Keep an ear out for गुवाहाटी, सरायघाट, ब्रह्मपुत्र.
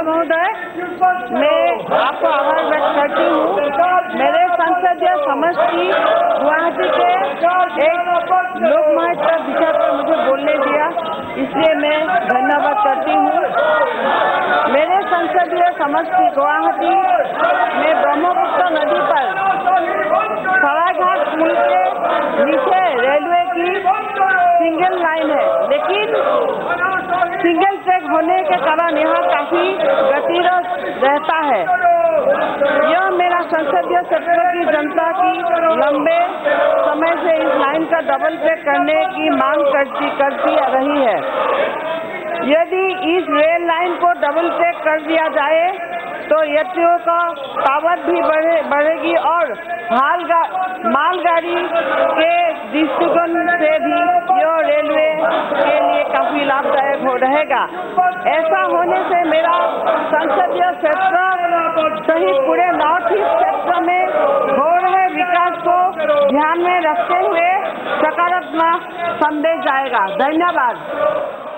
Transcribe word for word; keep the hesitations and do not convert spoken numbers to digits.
अध्यक्ष महोदय, मैं आपको आभार व्यक्त करती हूँ। मेरे संसदीय समष्टि गुवाहाटी के एक लोकमत विषय पर मुझे बोलने दिया, इसलिए मैं धन्यवाद करती हूँ। मेरे संसदीय समष्टि गुवाहाटी में ब्रह्मपुत्र नदी पर सरायघाट पुल के नीचे रेलवे की सिंगल लाइन है, लेकिन सिंगल ट्रैक होने के कारण यहाँ काफी गतिरोध रहता है। यह मेरा संसदीय क्षेत्र की जनता की लंबे समय से इस लाइन का डबल ट्रैक करने की मांग करती करती आ रही है। यदि इस रेल लाइन को डबल ट्रैक कर दिया जाए तो यात्रियों का तादाद भी बढ़े बढ़ेगी और हाल गा, मालगाड़ी के दृष्टिकोण से भी यह रेलवे के लिए काफी लाभदायक हो रहेगा। ऐसा होने से मेरा संसदीय क्षेत्र सहित पूरे नॉर्थ ईस्ट क्षेत्र में हो रहे विकास को ध्यान में रखते हुए सकारात्मक संदेश जाएगा। धन्यवाद।